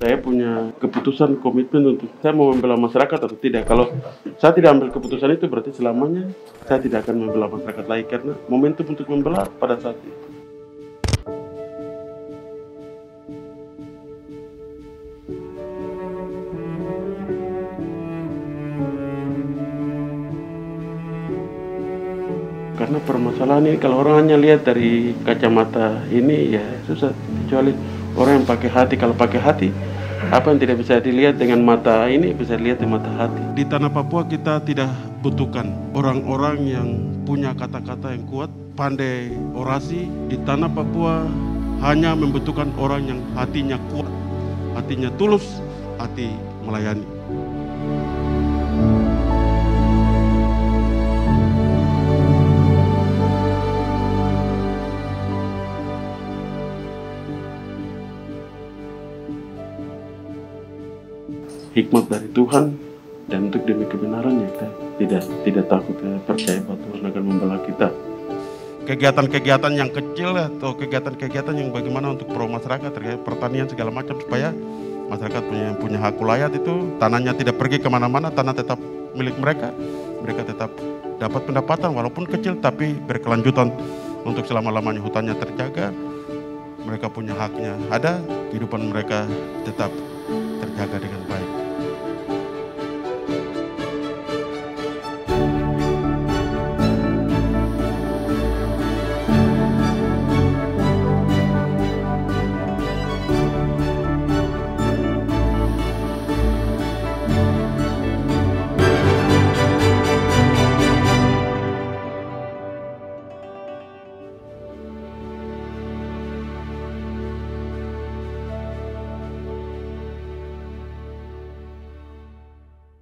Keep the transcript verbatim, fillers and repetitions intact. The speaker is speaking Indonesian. saya punya keputusan komitmen untuk saya mau membela masyarakat atau tidak. Kalau saya tidak ambil keputusan itu berarti selamanya saya tidak akan membela masyarakat lagi karena momentum untuk membela pada saat itu. Karena permasalahan ini kalau orang hanya lihat dari kacamata ini ya susah, kecuali orang yang pakai hati. Kalau pakai hati, apa yang tidak bisa dilihat dengan mata ini bisa dilihat dengan mata hati. Di tanah Papua kita tidak butuhkan orang-orang yang punya kata-kata yang kuat, pandai orasi. Di tanah Papua hanya membutuhkan orang yang hatinya kuat, hatinya tulus, hati melayani. Hikmat dari Tuhan, dan untuk demi kebenaran ya kita tidak tidak takut, ya, percaya bahwa Tuhan akan membela kita. Kegiatan-kegiatan yang kecil atau kegiatan-kegiatan yang bagaimana untuk pro masyarakat terkait pertanian segala macam supaya masyarakat punya punya hak ulayat itu, tanahnya tidak pergi kemana-mana, tanah tetap milik mereka, mereka tetap dapat pendapatan walaupun kecil tapi berkelanjutan untuk selama-lamanya, hutannya terjaga, mereka punya haknya ada, kehidupan mereka tetap terjaga dengan baik.